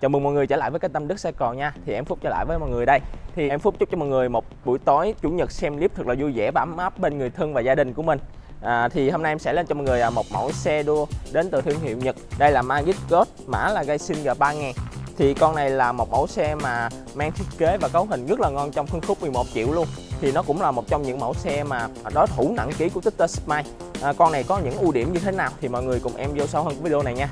Chào mừng mọi người trở lại với kênh Tâm Đức Xe Còn nha. Thì em Phúc trở lại với mọi người đây. Thì em Phúc chúc cho mọi người một buổi tối Chủ nhật xem clip thật là vui vẻ và ấm áp bên người thân và gia đình của mình. Thì hôm nay em sẽ lên cho mọi người một mẫu xe đua đến từ thương hiệu Nhật. Đây là Magicbros, mã là Racing G2000. Thì con này là một mẫu xe mà mang thiết kế và cấu hình rất là ngon trong phân khúc 11 triệu luôn. Thì nó cũng là một trong những mẫu xe mà đối thủ nặng ký của Twitter Smile. Con này có những ưu điểm như thế nào thì mọi người cùng em vô sâu hơn cái video này nha.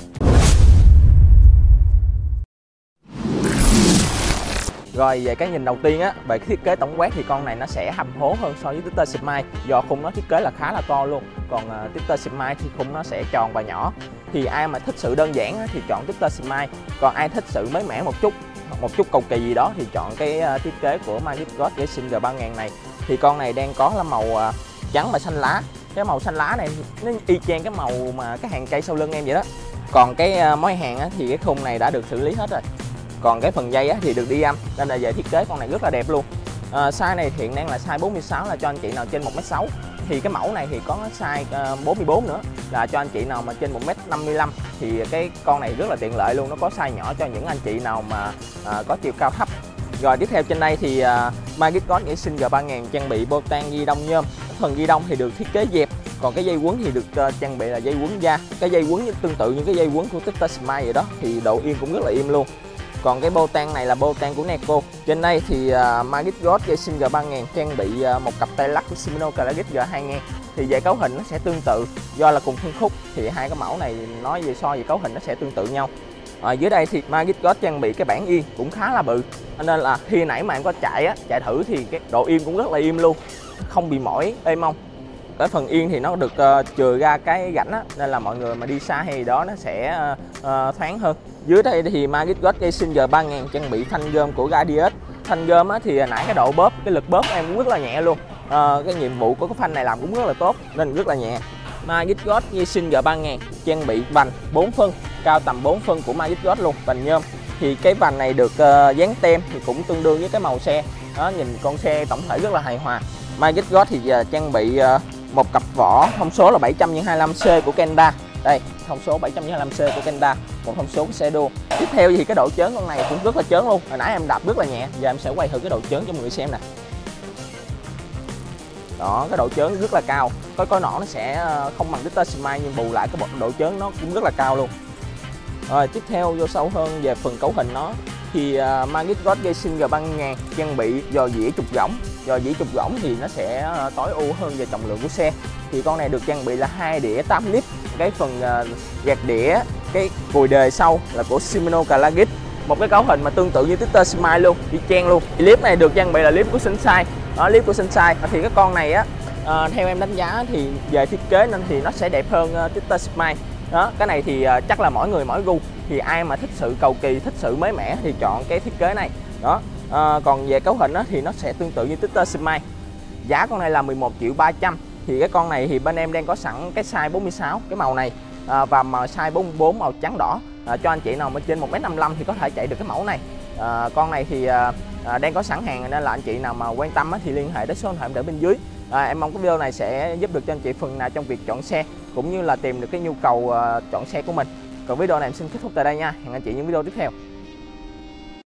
Rồi về cái nhìn đầu tiên á, về cái thiết kế tổng quát thì con này nó sẽ hầm hố hơn so với Twitter Smile. Do khung nó thiết kế là khá là to luôn. Còn Twitter Smile thì khung nó sẽ tròn và nhỏ. Thì ai mà thích sự đơn giản á, thì chọn Twitter Smile. Còn ai thích sự mới mẻ một chút cầu kỳ gì đó thì chọn cái thiết kế của Magicbros Racing G3000 này. Thì con này đang có là màu trắng và xanh lá. Cái màu xanh lá này nó y chang cái màu mà cái hàng cây sau lưng em vậy đó. Còn cái mối hàng á, thì cái khung này đã được xử lý hết rồi. Còn cái phần dây á, thì được đi âm, nên là về thiết kế con này rất là đẹp luôn. Size này hiện đang là size 46, là cho anh chị nào trên 1m6. Thì cái mẫu này thì có size 44 nữa, là cho anh chị nào mà trên 1m55. Thì cái con này rất là tiện lợi luôn, nó có size nhỏ cho những anh chị nào mà có chiều cao thấp. Rồi tiếp theo trên đây thì Magicbros Racing G3000 trang bị bô tang ghi đông nhôm. Phần ghi đông thì được thiết kế dẹp, còn cái dây quấn thì được trang bị là dây quấn da. Cái dây quấn tương tự như cái dây quấn của Twitter Smile vậy đó, thì độ im cũng rất là im luôn. Còn cái bô tang này là bô tang của Neko. Trên đây thì Magicbros Racing G3000 trang bị một cặp tay lắc của Shimano Claris G2000. Thì về cấu hình nó sẽ tương tự, do là cùng phân khúc thì hai cái mẫu này nói về so về cấu hình nó sẽ tương tự nhau. Dưới đây thì Magicbros trang bị cái bảng yên cũng khá là bự, nên là khi nãy mà em có chạy thử thì cái độ im cũng rất là im luôn, không bị mỏi, êm mông. Cái phần yên thì nó được chừa ra cái rãnh á, nên là mọi người mà đi xa hay gì đó nó sẽ thoáng hơn. Dưới đây thì Magicbros Racing G3000 trang bị phanh gom của Radius. Phanh gom á, thì nãy cái độ bóp, cái lực bóp em cũng rất là nhẹ luôn. Cái nhiệm vụ của cái phanh này làm cũng rất là tốt nên rất là nhẹ. Magicbros Racing G3000 trang bị vành 4 phân, cao tầm 4 phân của Magicbros luôn, vành nhôm. Thì cái vành này được dán tem thì cũng tương đương với cái màu xe. Đó, nhìn con xe tổng thể rất là hài hòa. Magicbros thì trang bị một cặp vỏ thông số là 725C của Kenda. Đây, thông số 725C của Kenda, một thông số của xe đua. Tiếp theo thì cái độ chớn con này cũng rất là chớn luôn. Hồi nãy em đạp rất là nhẹ, giờ em sẽ quay thử cái độ chớn cho mọi người xem nè. Đó, cái độ chớn rất là cao. Cái coi nỏ nó sẽ không bằng Twitter Smile nhưng bù lại cái độ chớn nó cũng rất là cao luôn. Rồi, tiếp theo vô sâu hơn về phần cấu hình nó thì Magicbros Racing G3000 trang bị dò dĩa trục rỗng. Dò dĩa trục rỗng thì nó sẽ tối ưu hơn về trọng lượng của xe. Thì con này được trang bị là 2 đĩa 8 lít. Cái phần gạt đĩa, cái cùi đề sau là của Shimano Calagic. Một cái cấu hình mà tương tự như Twitter Smile luôn, y chang luôn. Clip này được trang bị là clip của Sunshine. Đó, clip của Sunshine. Thì cái con này á, theo em đánh giá thì về thiết kế nên thì nó sẽ đẹp hơn Twitter Smile. Đó, cái này thì chắc là mỗi người mỗi gu. Thì ai mà thích sự cầu kỳ, thích sự mới mẻ thì chọn cái thiết kế này. Đó. Còn về cấu hình á, thì nó sẽ tương tự như Twitter Smile. Giá con này là 11.300.000. Thì cái con này thì bên em đang có sẵn cái size 46, cái màu này, và màu size 44 màu trắng đỏ. Cho anh chị nào mà trên 1m55 thì có thể chạy được cái mẫu này. Con này thì đang có sẵn hàng, nên là anh chị nào mà quan tâm á, thì liên hệ đến số điện thoại để bên dưới. Em mong cái video này sẽ giúp được cho anh chị phần nào trong việc chọn xe, cũng như là tìm được cái nhu cầu chọn xe của mình. Còn video này em xin kết thúc tại đây nha. Hẹn anh chị những video tiếp theo.